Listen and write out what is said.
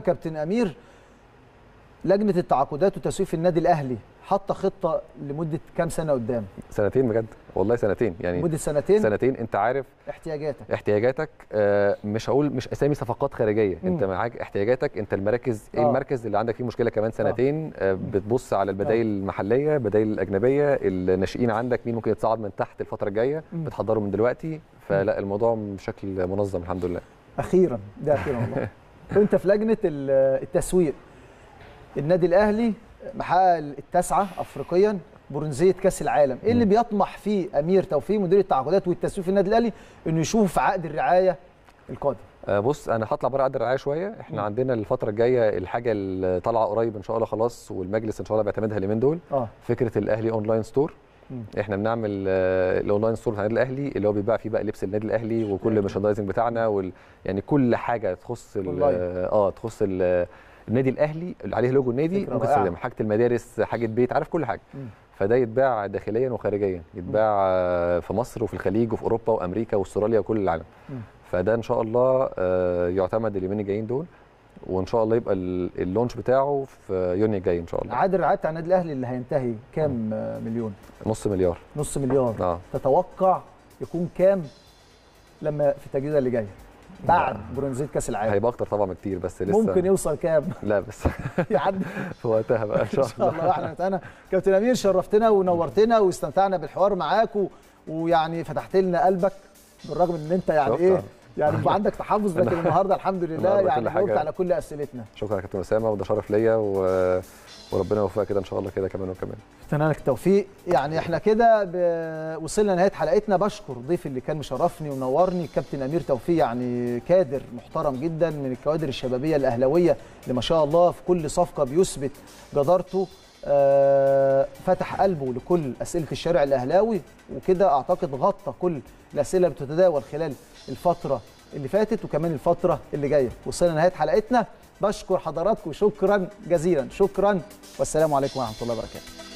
كابتن أمير، لجنة التعاقدات وتسويق النادي الأهلي حاطة خطة لمدة كام سنة قدام؟ سنتين بجد، والله سنتين، يعني مدة سنتين. أنت عارف احتياجاتك مش هقول مش أسامي صفقات خارجية، أنت معاك احتياجاتك، أنت المراكز إيه المركز اللي عندك فيه مشكلة كمان سنتين، بتبص على البدائل المحلية، بدائل الأجنبية، الناشئين عندك مين ممكن يتصعد من تحت الفترة الجاية، بتحضره من دلوقتي، فلا الموضوع بشكل منظم الحمد لله. أخيرا، ده أخيرا والله. كنت في لجنة التسويق، النادي الأهلي محقق التاسعة أفريقيا، برونزية كأس العالم، إيه اللي بيطمح فيه أمير توفيق مدير التعاقدات والتسويق في النادي الأهلي إنه يشوفه في عقد الرعاية القادم؟ بص أنا هطلع بره عقد الرعاية شوية، إحنا عندنا الفترة الجاية الحاجة اللي طالعة قريب إن شاء الله خلاص، والمجلس إن شاء الله بيعتمدها اليومين دول، فكرة الأهلي اونلاين ستور. احنا بنعمل الاونلاين ستور بتاع النادي الاهلي اللي هو بيتباع فيه بقى لبس النادي الاهلي وكل الميرشندايزنج بتاعنا يعني كل حاجه تخص تخص النادي الاهلي اللي عليه لوجو النادي، ممكن تستخدم حاجه المدارس، حاجه بيت، عارف كل حاجه. فده يتباع داخليا وخارجيا، يتباع في مصر وفي الخليج وفي اوروبا وامريكا واستراليا وكل العالم. فده ان شاء الله يعتمد اليومين الجايين دول، وان شاء الله يبقى اللونش بتاعه في يونيو الجاي ان شاء الله. عقد الرعايه بتاع النادي الاهلي اللي هينتهي كام مليون؟ نص مليار. تتوقع يكون كام لما في التجديد اللي جاي بعد برونزيه كاس العالم؟ هيبقى اكتر طبعا كتير، بس لسه ممكن يوصل كام؟ لا بس يعدي في وقتها بقى ان شاء الله. ان شاء الله. احنا كابتن امير شرفتنا ونورتنا واستمتعنا بالحوار معاك، ويعني فتحت لنا قلبك، بالرغم ان انت يعني ايه يعني بيبقى عندك تحفظ، لكن النهارده الحمد لله يعني جاوبت على كل اسئلتنا. شكرا يا كابتن اسامه، وده شرف ليا، وربنا يوفقك كده ان شاء الله كده كمان وكمان. اتمنى لك التوفيق. يعني احنا كده وصلنا لنهايه حلقتنا. بشكر ضيفي اللي كان مشرفني ونورني كابتن امير توفيق، يعني كادر محترم جدا من الكوادر الشبابيه الاهلاويه اللي ما شاء الله في كل صفقه بيثبت جدارته، فتح قلبه لكل اسئله الشارع الاهلاوي، وكده اعتقد غطى كل الاسئله اللي بتتداول خلال الفتره اللي فاتت وكمان الفتره اللي جايه. وصلنا لنهايه حلقتنا، بشكر حضراتكم شكرا جزيلا، شكرا، والسلام عليكم ورحمه الله وبركاته.